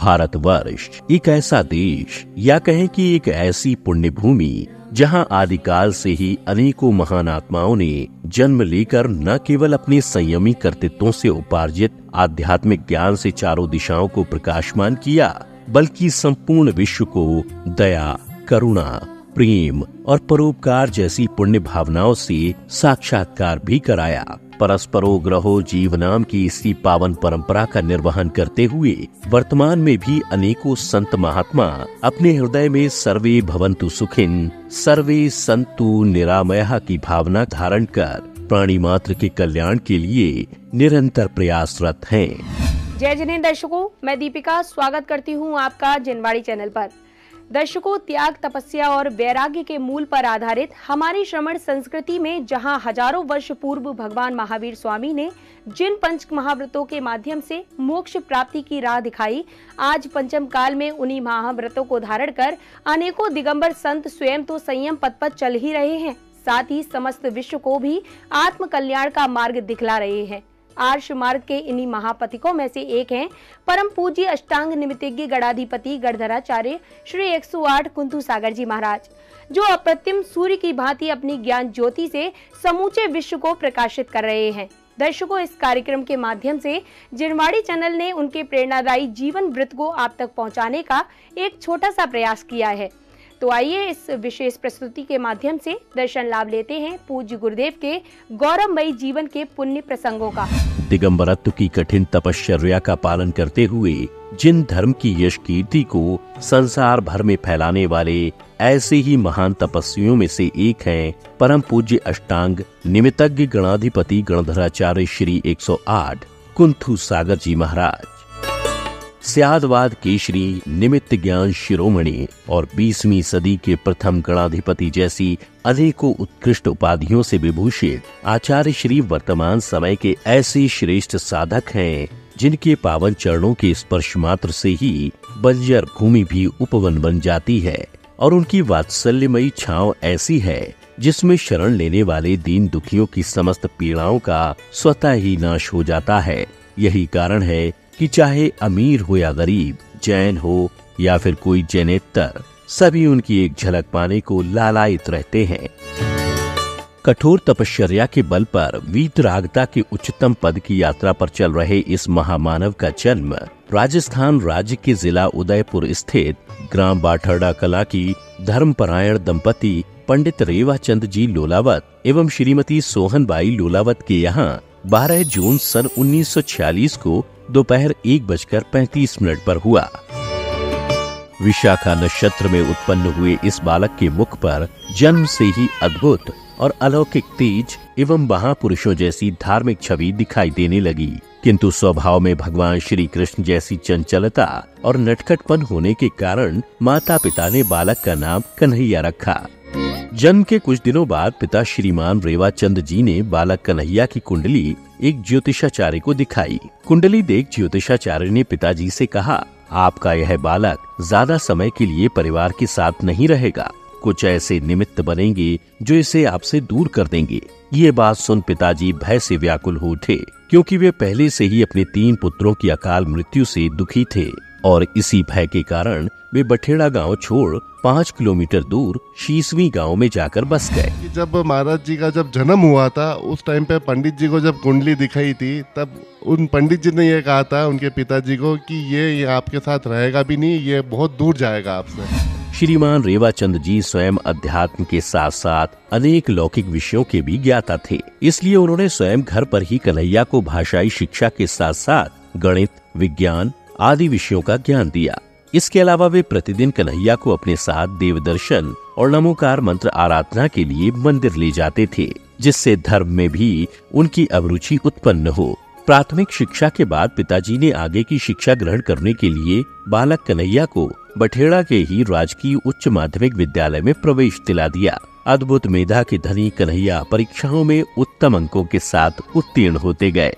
भारतवर्ष एक ऐसा देश या कहें कि एक ऐसी पुण्य भूमि जहां आदिकाल से ही अनेकों महान आत्माओं ने जन्म लेकर न केवल अपने संयमी कर्तृत्वों से उपार्जित आध्यात्मिक ज्ञान से चारों दिशाओं को प्रकाशमान किया, बल्कि संपूर्ण विश्व को दया, करुणा, प्रेम और परोपकार जैसी पुण्य भावनाओं से साक्षात्कार भी कराया। परस्परोग्रहो जीव नाम की इसी पावन परंपरा का निर्वहन करते हुए वर्तमान में भी अनेकों संत महात्मा अपने हृदय में सर्वे भवन्तु सुखिन, सर्वे संतु निरामया की भावना धारण कर प्राणी मात्र के कल्याण के लिए निरंतर प्रयासरत हैं। जय जिनेन्द्र दर्शकों, मैं दीपिका स्वागत करती हूं आपका जिनवाणी चैनल पर। दर्शकों, त्याग, तपस्या और वैराग्य के मूल पर आधारित हमारी श्रमण संस्कृति में जहां हजारों वर्ष पूर्व भगवान महावीर स्वामी ने जिन पंच महाव्रतों के माध्यम से मोक्ष प्राप्ति की राह दिखाई, आज पंचम काल में उन्हीं महाव्रतों को धारण कर अनेकों दिगंबर संत स्वयं तो संयम पथ पर चल ही रहे हैं, साथ ही समस्त विश्व को भी आत्म कल्याण का मार्ग दिखला रहे हैं। आर्ष मार्ग के इन्हीं महापथिकों में से एक हैं परम पूज्य अष्टांग निमित्तज्ञ गणाधिपति गणधराचार्य श्री 108 कुंथु सागर जी महाराज, जो अप्रतिम सूर्य की भांति अपनी ज्ञान ज्योति से समूचे विश्व को प्रकाशित कर रहे हैं। दर्शकों, इस कार्यक्रम के माध्यम से जिनवाणी चैनल ने उनके प्रेरणादायी जीवन वृत्त को आप तक पहुँचाने का एक छोटा सा प्रयास किया है। तो आइए इस विशेष प्रस्तुति के माध्यम से दर्शन लाभ लेते हैं पूज्य गुरुदेव के गौरवमयी जीवन के पुण्य प्रसंगों का। दिगंबरत्व की कठिन तपश्चर्या का पालन करते हुए जिन धर्म की यश कीर्ति को संसार भर में फैलाने वाले ऐसे ही महान तपस्वियों में से एक हैं परम पूज्य अष्टांग निमित्तज्ञ गणाधिपति गणधराचार्य श्री 108 कुंथु सागर जी महाराज। स्यादवाद केशरी, निमित्त ज्ञान शिरोमणि और 20वीं सदी के प्रथम गणाधिपति जैसी अनेकों उत्कृष्ट उपाधियों से विभूषित आचार्य श्री वर्तमान समय के ऐसे श्रेष्ठ साधक हैं जिनके पावन चरणों के स्पर्श मात्र से ही बंजर भूमि भी उपवन बन जाती है और उनकी वात्सल्यमयी छांव ऐसी है जिसमें शरण लेने वाले दीन दुखियों की समस्त पीड़ाओं का स्वतः ही नाश हो जाता है। यही कारण है कि चाहे अमीर हो या गरीब, जैन हो या फिर कोई जैनेतर, सभी उनकी एक झलक पाने को लालायित रहते हैं। कठोर तपश्चर्या के बल पर वीतरागता के उच्चतम पद की यात्रा पर चल रहे इस महामानव का जन्म राजस्थान राज्य के जिला उदयपुर स्थित ग्राम बाठड़ा कला की धर्मपरायण दंपति पंडित रेवा चंद जी लोलावत एवं श्रीमती सोहन बाई लोलावत के यहाँ 12 जून सन 1946 को दोपहर 1:35 पर हुआ। विशाखा नक्षत्र में उत्पन्न हुए इस बालक के मुख पर जन्म से ही अद्भुत और अलौकिक तेज एवं महापुरुषों जैसी धार्मिक छवि दिखाई देने लगी, किंतु स्वभाव में भगवान श्री कृष्ण जैसी चंचलता और नटखटपन होने के कारण माता पिता ने बालक का नाम कन्हैया रखा। जन्म के कुछ दिनों बाद पिता श्रीमान रेवाचंद जी ने बालक कन्हैया की कुंडली एक ज्योतिषाचार्य को दिखाई। कुंडली देख ज्योतिषाचार्य ने पिताजी से कहा, आपका यह बालक ज्यादा समय के लिए परिवार के साथ नहीं रहेगा, कुछ ऐसे निमित्त बनेंगे जो इसे आपसे दूर कर देंगे। ये बात सुन पिताजी भय से व्याकुल हो उठे, क्योंकि वे पहले से ही अपने 3 पुत्रों की अकाल मृत्यु से दुखी थे और इसी भय के कारण वे बठेड़ा गांव छोड़ 5 किलोमीटर दूर शीसवी गांव में जाकर बस गए। जब महाराज जी का जब जन्म हुआ था उस टाइम पे पंडित जी को जब कुंडली दिखाई थी, तब उन पंडित जी ने ये कहा था उनके पिताजी को कि ये आपके साथ रहेगा भी नहीं, ये बहुत दूर जाएगा आपसे। श्रीमान रेवाचंद जी स्वयं अध्यात्म के साथ साथ अनेक लौकिक विषयों के भी ज्ञाता थे, इसलिए उन्होंने स्वयं घर पर ही कन्हैया को भाषाई शिक्षा के साथ साथ गणित, विज्ञान आदि विषयों का ज्ञान दिया। इसके अलावा वे प्रतिदिन कन्हैया को अपने साथ देवदर्शन और नमोकार मंत्र आराधना के लिए मंदिर ले जाते थे, जिससे धर्म में भी उनकी अभिरुचि उत्पन्न हो। प्राथमिक शिक्षा के बाद पिताजी ने आगे की शिक्षा ग्रहण करने के लिए बालक कन्हैया को बठेड़ा के ही राजकीय उच्च माध्यमिक विद्यालय में प्रवेश दिला दिया। अद्भुत मेधा के धनी कन्हैया परीक्षाओं में उत्तम अंकों के साथ उत्तीर्ण होते गए।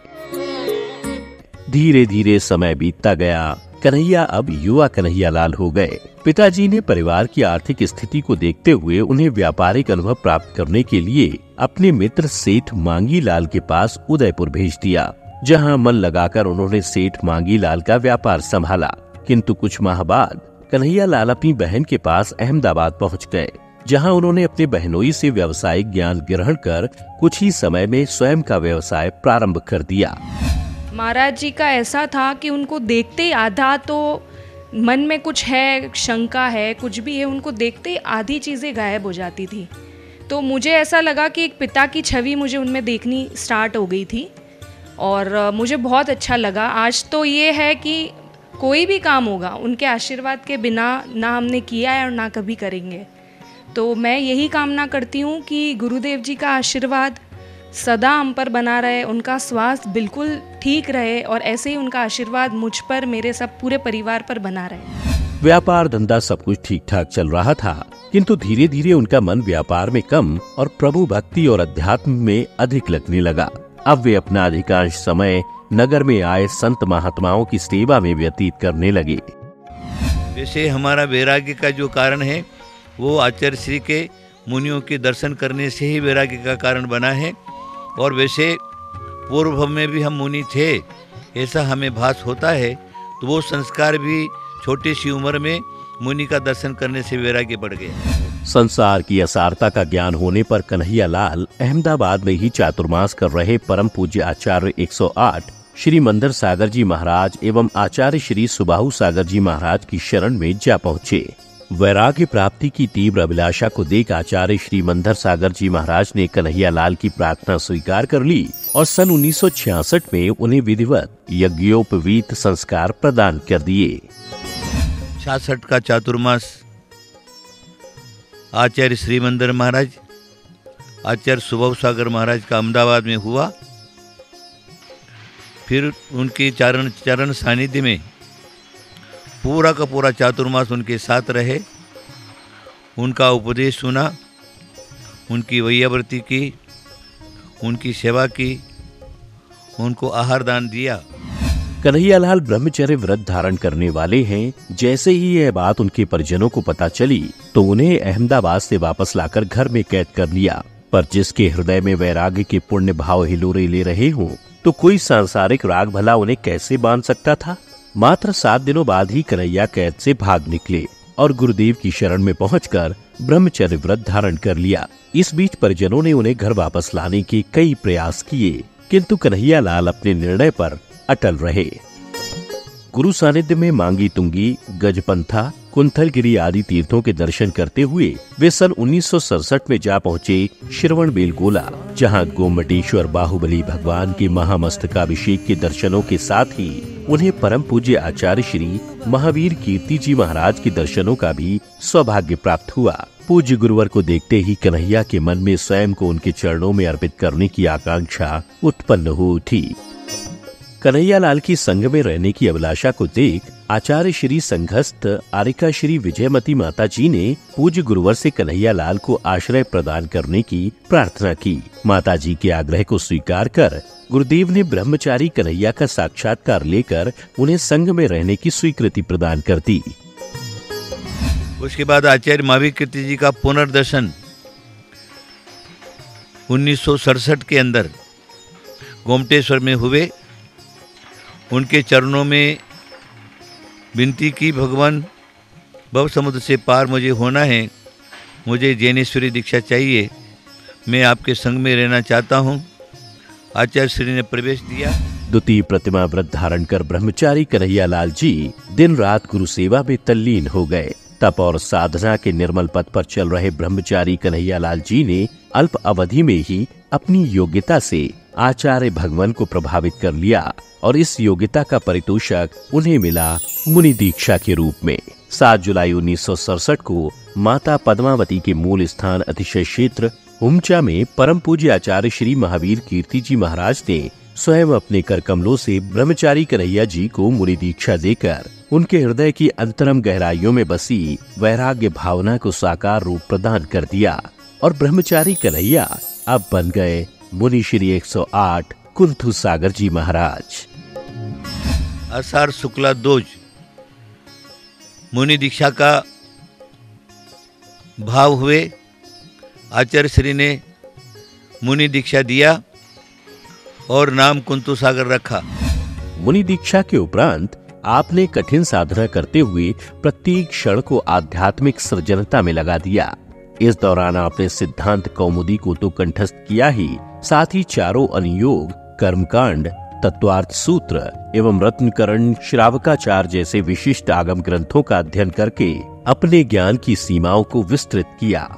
धीरे धीरे समय बीतता गया, कन्हैया अब युवा कन्हैया लाल हो गए। पिताजी ने परिवार की आर्थिक स्थिति को देखते हुए उन्हें व्यापारिक अनुभव प्राप्त करने के लिए अपने मित्र सेठ मांगी लाल के पास उदयपुर भेज दिया, जहां मन लगाकर उन्होंने सेठ मांगी लाल का व्यापार संभाला। किंतु कुछ माह बाद कन्हैया लाल अपनी बहन के पास अहमदाबाद पहुंच गए, जहां उन्होंने अपने बहनोई से व्यवसायिक ज्ञान ग्रहण कर कुछ ही समय में स्वयं का व्यवसाय प्रारंभ कर दिया। महाराज जी का ऐसा था कि उनको देखते ही आधा तो मन में कुछ है, शंका है, कुछ भी है, उनको देखते ही आधी चीज़ें गायब हो जाती थी। तो मुझे ऐसा लगा कि एक पिता की छवि मुझे उनमें देखनी स्टार्ट हो गई थी और मुझे बहुत अच्छा लगा। आज तो ये है कि कोई भी काम होगा उनके आशीर्वाद के बिना ना हमने किया है और ना कभी करेंगे। तो मैं यही कामना करती हूँ कि गुरुदेव जी का आशीर्वाद सदा हम पर बना रहे, उनका स्वास्थ्य बिल्कुल ठीक रहे और ऐसे ही उनका आशीर्वाद मुझ पर, मेरे सब पूरे परिवार पर बना रहे। व्यापार धंधा सब कुछ ठीक ठाक चल रहा था, किंतु धीरे धीरे उनका मन व्यापार में कम और प्रभु भक्ति और अध्यात्म में अधिक लगने लगा। अब वे अपना अधिकांश समय नगर में आए संत महात्माओं की सेवा में व्यतीत करने लगे। जैसे हमारा वैराग्य का जो कारण है वो आचार्य श्री के मुनियों के दर्शन करने से ही वैराग्य का कारण बना है और वैसे पूर्व में भी हम मुनि थे ऐसा हमें भास होता है। तो वो संस्कार भी छोटी सी उम्र में मुनि का दर्शन करने से वैराग्य बढ़ गया। संसार की असारता का ज्ञान होने पर कन्हैया लाल अहमदाबाद में ही चातुर्मास कर रहे परम पूज्य आचार्य 108 श्री मंदर सागर जी महाराज एवं आचार्य श्री सुबाहु सागर जी महाराज की शरण में जा पहुँचे। वैराग्य प्राप्ति की तीव्र अभिलाषा को देख आचार्य श्री मंदर सागर जी महाराज ने कन्हैया लाल की प्रार्थना स्वीकार कर ली और सन 1966 में उन्हें विधिवत यज्ञोपवीत संस्कार प्रदान कर दिए। 66 का चातुर्मास आचार्य श्री मंदर महाराज, आचार्य सुबाहु सागर महाराज का अहमदाबाद में हुआ। फिर उनके चरण सानिध्य में पूरा का पूरा चातुर्मास उनके साथ रहे, उनका उपदेश सुना, उनकी वैयावृत्ति की, उनकी सेवा की, उनको आहार दान दिया। कन्हैया लाल ब्रह्मचर्य व्रत धारण करने वाले हैं। जैसे ही यह बात उनके परिजनों को पता चली तो उन्हें अहमदाबाद से वापस लाकर घर में कैद कर लिया। पर जिसके हृदय में वैराग्य के पुण्य भाव हिलोरे ले रहे हों तो कोई सांसारिक राग भला उन्हें कैसे बांध सकता था। मात्र 7 दिनों बाद ही कन्हैया कैद से भाग निकले और गुरुदेव की शरण में पहुंचकर ब्रह्मचर्य व्रत धारण कर लिया। इस बीच परिजनों ने उन्हें घर वापस लाने के कई प्रयास किए, किंतु कन्हैया लाल अपने निर्णय पर अटल रहे। गुरु सानिध्य में मांगी तुंगी, गजपंथा, कुंथुगिरि आदि तीर्थों के दर्शन करते हुए वे सन 1967 में जा पहुँचे श्रवण बेलगोला, जहाँ गोमटेश्वर बाहुबली भगवान के महामस्तकाभिषेक के दर्शनों के साथ ही उन्हें परम पूज्य आचार्य श्री महावीर कीर्ति जी महाराज के दर्शनों का भी सौभाग्य प्राप्त हुआ। पूज्य गुरुवर को देखते ही कन्हैया के मन में स्वयं को उनके चरणों में अर्पित करने की आकांक्षा उत्पन्न हो उठी। कन्हैया लाल की संघ में रहने की अभिलाषा को देख आचार्य श्री संघस्थ आरिका श्री विजयमती माता जी ने पूज्य गुरुवर से कन्हैया लाल को आश्रय प्रदान करने की प्रार्थना की। माता जी के आग्रह को स्वीकार कर गुरुदेव ने ब्रह्मचारी कन्हैया का साक्षात्कार लेकर उन्हें संघ में रहने की स्वीकृति प्रदान कर दी। उसके बाद आचार्य महावीर कीर्ति जी का पुनर्दर्शन 1967 के अंदर गोमटेश्वर में हुए। उनके चरणों में विनती की, भगवान भव समुद्र से पार मुझे होना है, मुझे जैनेश्वरी दीक्षा चाहिए, मैं आपके संग में रहना चाहता हूं। आचार्य श्री ने प्रवेश दिया। द्वितीय प्रतिमा व्रत धारण कर ब्रह्मचारी कन्हैया लाल जी दिन रात गुरु सेवा में तल्लीन हो गए। तप और साधना के निर्मल पथ पर चल रहे ब्रह्मचारी कन्हैया लाल जी ने अल्प अवधि में ही अपनी योग्यता से आचार्य भगवान को प्रभावित कर लिया और इस योग्यता का परितोषक उन्हें मिला मुनि दीक्षा के रूप में। 7 जुलाई 1967 को माता पद्मावती के मूल स्थान अतिशय क्षेत्र हुमचा में परम पूज्य आचार्य श्री महावीर कीर्ति जी महाराज ने स्वयं अपने करकमलों से ब्रह्मचारी कन्हैया जी को मुनि दीक्षा देकर उनके हृदय की अंतरम गहराइयों में बसी वैराग्य भावना को साकार रूप प्रदान कर दिया और ब्रह्मचारी कन्हैया अब बन गए मुनि श्री 108 कुंथु सागर जी महाराज। आषाढ़ शुक्ला दोज मुनि दीक्षा का भाव हुए। आचार्य श्री ने मुनि दीक्षा दिया और नाम कुंथु सागर रखा। मुनि दीक्षा के उपरांत आपने कठिन साधना करते हुए प्रत्येक क्षण को आध्यात्मिक सृजनता में लगा दिया। इस दौरान आपने सिद्धांत कौमुदी को तो कंठस्थ किया ही, साथ ही चारों अनुयोग, कर्मकांड, तत्वार्थ सूत्र एवं रत्नकरण, श्रावकाचार जैसे विशिष्ट आगम ग्रंथों का अध्ययन करके अपने ज्ञान की सीमाओं को विस्तृत किया।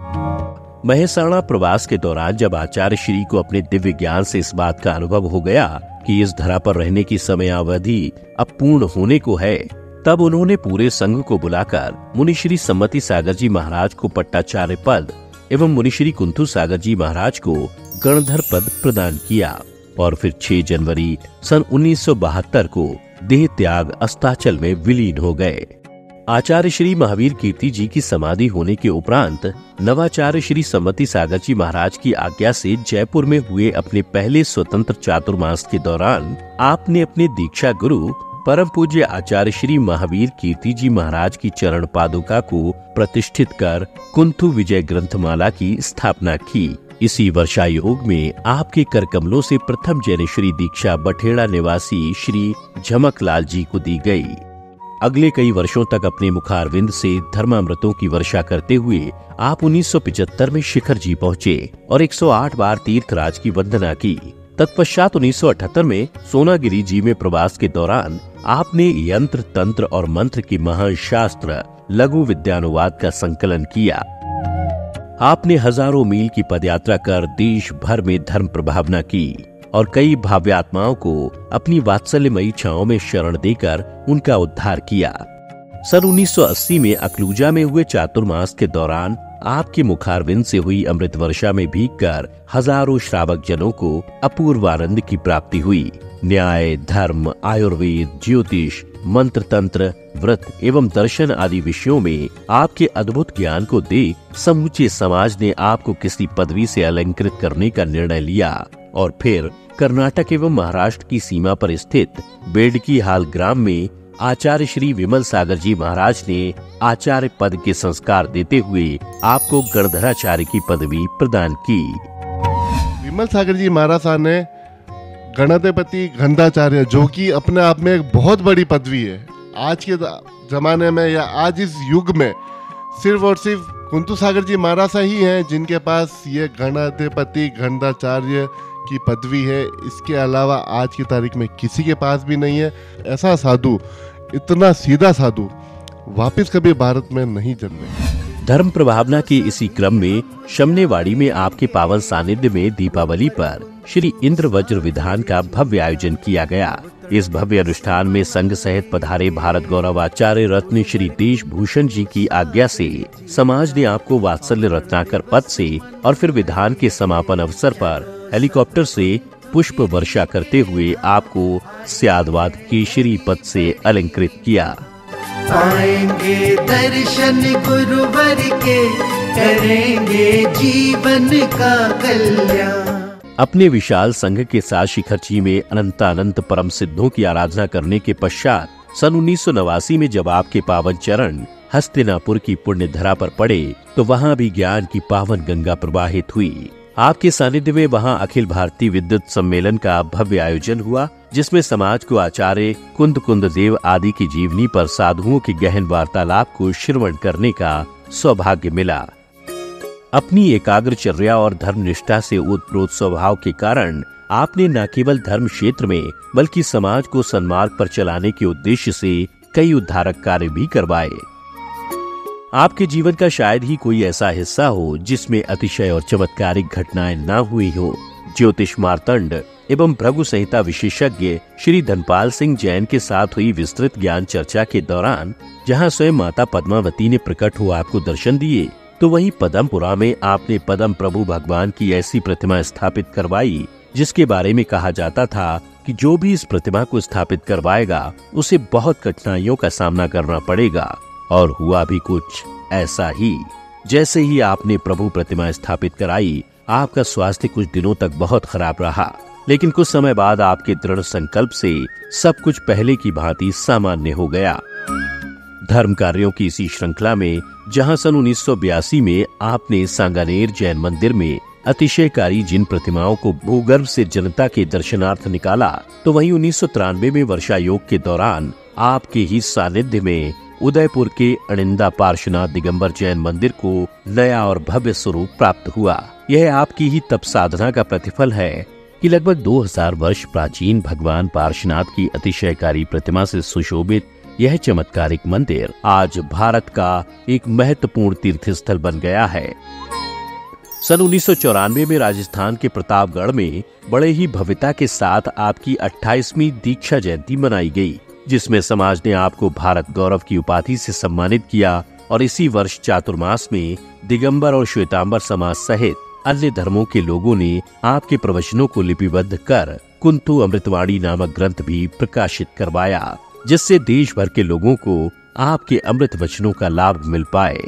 महसाणा प्रवास के दौरान जब आचार्य श्री को अपने दिव्य ज्ञान से इस बात का अनुभव हो गया कि इस धरा पर रहने की समयावधि अब पूर्ण होने को है, तब उन्होंने पूरे संघ को बुलाकर मुनिश्री सम्मति सागर जी महाराज को पट्टाचार्य पद एवं मुनिश्री कुंथु सागर जी महाराज को गणधर पद प्रदान किया और फिर 6 जनवरी सन 1972 को देह त्याग अस्ताचल में विलीन हो गए। आचार्य श्री महावीर कीर्ति जी की समाधि होने के उपरांत नवाचार्य श्री सम्मति सागर जी महाराज की आज्ञा से जयपुर में हुए अपने पहले स्वतंत्र चातुर्मास के दौरान आपने अपने दीक्षा गुरु परम पूज्य आचार्य श्री महावीर कीर्ति जी महाराज की चरण पादुका को प्रतिष्ठित कर कुंथु विजय ग्रंथमाला की स्थापना की। इसी वर्षायोग में आपके करकमलों से प्रथम जैन श्री दीक्षा बठेड़ा निवासी श्री झमकलाल जी को दी गई। अगले कई वर्षों तक अपने मुखारविंद से धर्मामृतों की वर्षा करते हुए आप 1975 में शिखर जी पहुँचे और 108 बार तीर्थराज की वंदना की। तत्पश्चात 1978 में सोनागिरी जी में प्रवास के दौरान आपने यंत्र, तंत्र और मंत्र के महाशास्त्र लघु विद्यानुवाद का संकलन किया। आपने हजारों मील की पदयात्रा कर देश भर में धर्म प्रभावना की और कई भाव्यात्माओं को अपनी वात्सल्यमयी छाओं में शरण देकर उनका उद्धार किया। सन 1980 में अकलूजा में हुए चातुर्मास के दौरान आपके मुखारविंद से हुई अमृत वर्षा में भीगकर हजारों श्रावक जनों को अपूर्व आनंद की प्राप्ति हुई। न्याय, धर्म, आयुर्वेद, ज्योतिष, मंत्र, तंत्र, व्रत एवं दर्शन आदि विषयों में आपके अद्भुत ज्ञान को देख समूचे समाज ने आपको किसी पदवी से अलंकृत करने का निर्णय लिया और फिर कर्नाटक एवं महाराष्ट्र की सीमा पर स्थित बेडकी हाल ग्राम में आचार्य श्री विमल सागर जी महाराज ने आचार्य पद के संस्कार देते हुए आपको गणधराचार्य की पदवी प्रदान की। विमल सागर जी महाराज ने गणपति गंधाचार्य, जो कि अपने आप में एक बहुत बड़ी पदवी है, आज के जमाने में या आज इस युग में सिर्फ और सिर्फ कुंथु सागर जी महाराज ही हैं जिनके पास ये गणपति गंधाचार्य की पदवी है। इसके अलावा आज की तारीख में किसी के पास भी नहीं है। ऐसा साधु, इतना सीधा साधु वापस कभी भारत में नहीं जन्मे। धर्म प्रभावना के इसी क्रम में शमनेवाड़ी में आपके पावन सानिध्य में दीपावली पर श्री इंद्र वज्र विधान का भव्य आयोजन किया गया। इस भव्य अनुष्ठान में संघ सहित पधारे भारत गौरवाचार्य रत्न श्री देशभूषण जी की आज्ञा से समाज ने आपको वात्सल्य रत्नाकर पद से और फिर विधान के समापन अवसर पर हेलीकॉप्टर से पुष्प वर्षा करते हुए आपको स्यादवाद केशरी पद से अलंकृत किया। पाएंगे दर्शन गुरुवर के, करेंगे जीवन का कल्याण। अपने विशाल संघ के साथ शिखर जी में अनंतानंत परम सिद्धों की आराधना करने के पश्चात सन 1989 में जब आपके पावन चरण हस्तिनापुर की पुण्य धरा पर पड़े तो वहाँ भी ज्ञान की पावन गंगा प्रवाहित हुई। आपके सानिध्य में वहाँ अखिल भारतीय विद्युत सम्मेलन का भव्य आयोजन हुआ जिसमें समाज को आचार्य कुंद कुंद देव आदि की जीवनी पर साधुओं के गहन वार्तालाप को श्रवण करने का सौभाग्य मिला। अपनी एकाग्रचर्या और धर्मनिष्ठा से ओतप्रोत स्वभाव के कारण आपने न केवल धर्म क्षेत्र में बल्कि समाज को सन्मार्ग पर चलाने के उद्देश्य से कई उद्धारक कार्य भी करवाए। आपके जीवन का शायद ही कोई ऐसा हिस्सा हो जिसमें अतिशय और चमत्कारिक घटनाएं ना हुई हो। ज्योतिष मार्तंड एवं भृगु संहिता विशेषज्ञ श्री धनपाल सिंह जैन के साथ हुई विस्तृत ज्ञान चर्चा के दौरान जहां स्वयं माता पद्मावती ने प्रकट हो आपको दर्शन दिए, तो वहीं पद्मपुरा में आपने पद्म प्रभु भगवान की ऐसी प्रतिमा स्थापित करवाई जिसके बारे में कहा जाता था कि जो भी इस प्रतिमा को स्थापित करवाएगा उसे बहुत कठिनाइयों का सामना करना पड़ेगा, और हुआ भी कुछ ऐसा ही। जैसे ही आपने प्रभु प्रतिमा स्थापित कराई, आपका स्वास्थ्य कुछ दिनों तक बहुत खराब रहा, लेकिन कुछ समय बाद आपके दृढ़ संकल्प से सब कुछ पहले की भांति सामान्य हो गया। धर्म कार्यों की इसी श्रृंखला में जहां सन 1982 में आपने सांगानेर जैन मंदिर में अतिशयकारी जिन प्रतिमाओं को भूगर्भ से जनता के दर्शनार्थ निकाला, तो वहीं 1993 में वर्षा योग के दौरान आपके ही सानिध्य में उदयपुर के अणिंदा पार्श्वनाथ दिगंबर जैन मंदिर को नया और भव्य स्वरूप प्राप्त हुआ। यह आपकी ही तप साधना का प्रतिफल है कि लगभग 2000 वर्ष प्राचीन भगवान पार्श्वनाथ की अतिशयकारी प्रतिमा से सुशोभित यह चमत्कारिक मंदिर आज भारत का एक महत्वपूर्ण तीर्थ स्थल बन गया है। सन 1994 में राजस्थान के प्रतापगढ़ में बड़े ही भव्यता के साथ आपकी 28वीं दीक्षा जयंती मनाई गई, जिसमें समाज ने आपको भारत गौरव की उपाधि से सम्मानित किया और इसी वर्ष चातुर्मास में दिगंबर और श्वेतांबर समाज सहित अन्य धर्मों के लोगों ने आपके प्रवचनों को लिपिबद्ध कर कुंथु अमृतवाणी नामक ग्रंथ भी प्रकाशित करवाया, जिससे देश भर के लोगों को आपके अमृत वचनों का लाभ मिल पाए।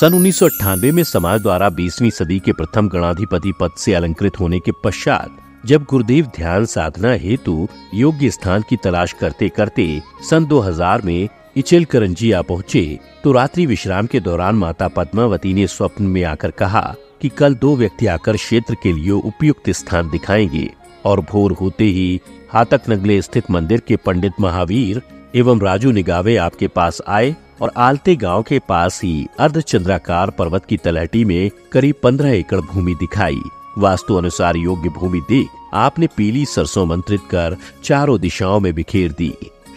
सन 1998 में समाज द्वारा 20वीं सदी के प्रथम गणाधिपति पद से अलंकृत होने के पश्चात जब गुरुदेव ध्यान साधना हेतु योग्य स्थान की तलाश करते करते सन 2000 में इचलकरंजिया पहुँचे तो रात्रि विश्राम के दौरान माता पद्मावती ने स्वप्न में आकर कहा कि कल दो व्यक्ति आकर क्षेत्र के लिए उपयुक्त स्थान दिखाएंगे, और भोर होते ही हातक नगले स्थित मंदिर के पंडित महावीर एवं राजू निगावे आपके पास आए और आलते गांव के पास ही अर्धचंद्राकार पर्वत की तलहटी में करीब 15 एकड़ भूमि दिखाई। वास्तु अनुसार योग्य भूमि देख आपने पीली सरसों मंत्रित कर चारों दिशाओं में बिखेर दी।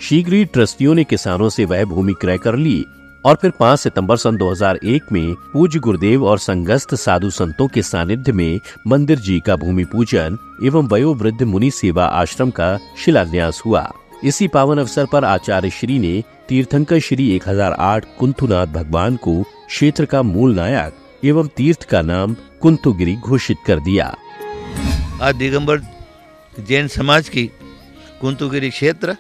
शीघ्र ही ट्रस्टियों ने किसानों से वह भूमि क्रय कर ली और फिर 5 सितंबर सन 2001 में पूज्य गुरुदेव और संगस्थ साधु संतों के सानिध्य में मंदिर जी का भूमि पूजन एवं वयोवृद्ध मुनि सेवा आश्रम का शिलान्यास हुआ। इसी पावन अवसर पर आचार्य श्री ने तीर्थंकर श्री 1008 कुंतुनाथ भगवान को क्षेत्र का मूल नायक एवं तीर्थ का नाम कुंथुगिरि घोषित कर दिया। आज दिगंबर जैन समाज की कुंथुगिरि क्षेत्र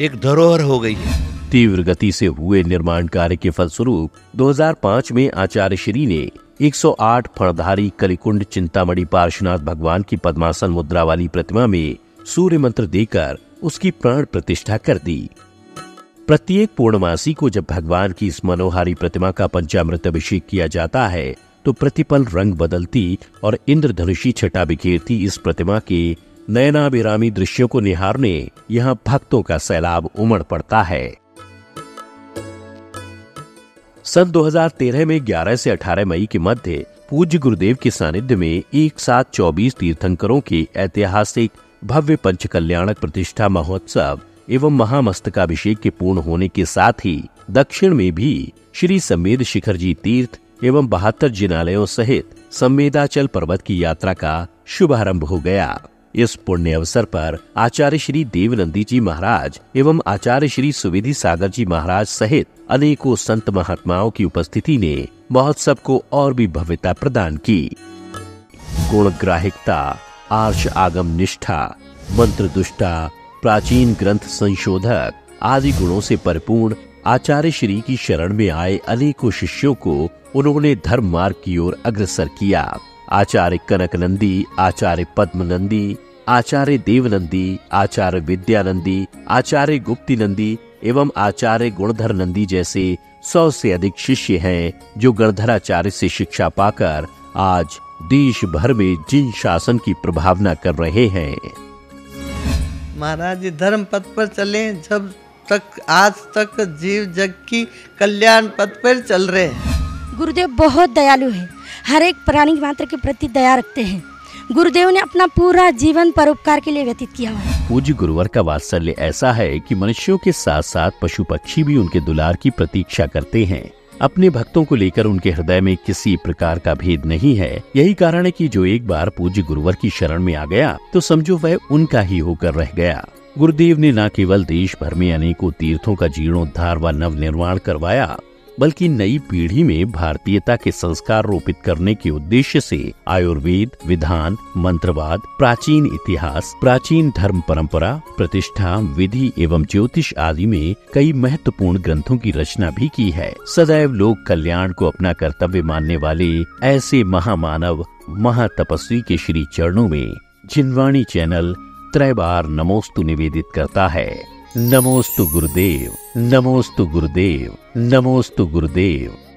एक धरोहर हो गई है। तीव्र गति से हुए निर्माण कार्य के फलस्वरूप 2005 में आचार्य श्री ने 108 फणधारी कलिकुंड चिंतामणि पार्श्वनाथ भगवान की पद्मासन मुद्रा वाली प्रतिमा में सूर्य मंत्र देकर उसकी प्राण प्रतिष्ठा कर दी। प्रत्येक पूर्णमासी को जब भगवान की इस मनोहारी प्रतिमा का पंचामृत अभिषेक किया जाता है तो प्रतिपल रंग बदलती और इंद्रधनुषी छटा बिखेरती इस प्रतिमा के नयनाभिरामी दृश्यों को निहारने यहाँ भक्तों का सैलाब उमड़ पड़ता है। सन 2013 में 11 से 18 मई के मध्य पूज्य गुरुदेव के सानिध्य में एक साथ 24 तीर्थंकरों के ऐतिहासिक भव्य पंच कल्याणक प्रतिष्ठा महोत्सव एवं महामस्तकाभिषेक के पूर्ण होने के साथ ही दक्षिण में भी श्री सम्मेद शिखर जी तीर्थ एवं 72 जिनालयों सहित सम्मेदाचल पर्वत की यात्रा का शुभारंभ हो गया। इस पुण्य अवसर पर आचार्य श्री देवनंदी जी महाराज एवं आचार्य श्री सुबाहु सागर जी महाराज सहित अनेकों संत महात्माओं की उपस्थिति ने महोत्सव को और भी भव्यता प्रदान की। गुणग्राहिकता, आर्ष आगम निष्ठा, मंत्र दुष्टा, प्राचीन ग्रंथ संशोधक आदि गुणों से परिपूर्ण आचार्य श्री की शरण में आए अनेकों शिष्यों को उन्होंने धर्म मार्ग की ओर अग्रसर किया। आचार्य कनकनंदी, आचार्य पद्मनंदी, आचार्य देवनंदी, आचार्य विद्यानंदी, आचार्य गुप्तिनंदी एवं आचार्य गुणधरनंदी जैसे 100 से अधिक शिष्य हैं जो गणधराचार्य से शिक्षा पाकर आज देश भर में जिन शासन की प्रभावना कर रहे हैं। महाराज जी धर्म पथ पर चले जब तक आज तक जीव जग की कल्याण पथ पर चल रहे हैं। गुरुदेव बहुत दयालु है, हर एक प्राणी मात्र के प्रति दया रखते हैं। गुरुदेव ने अपना पूरा जीवन परोपकार के लिए व्यतीत किया हुआ है। पूज्य गुरुवर का वात्सल्य ऐसा है कि मनुष्यों के साथ साथ पशु पक्षी भी उनके दुलार की प्रतीक्षा करते हैं। अपने भक्तों को लेकर उनके हृदय में किसी प्रकार का भेद नहीं है। यही कारण है कि जो एक बार पूज्य गुरुवर की शरण में आ गया तो समझो वह उनका ही होकर रह गया। गुरुदेव ने न केवल देश भर में अनेकों तीर्थों का जीर्णोद्धार व नव निर्माण करवाया बल्कि नई पीढ़ी में भारतीयता के संस्कार रोपित करने के उद्देश्य से आयुर्वेद, विधान, मंत्रवाद, प्राचीन इतिहास, प्राचीन धर्म परंपरा, प्रतिष्ठा, विधि एवं ज्योतिष आदि में कई महत्वपूर्ण ग्रंथों की रचना भी की है। सदैव लोक कल्याण को अपना कर्तव्य मानने वाले ऐसे महामानव महातपस्वी के श्री चरणों में जिनवाणी चैनल 3 बार नमोस्तु निवेदित करता है। नमोस्तु गुरुदेव, नमोस्तु गुरुदेव, नमोस्तु गुरुदेव।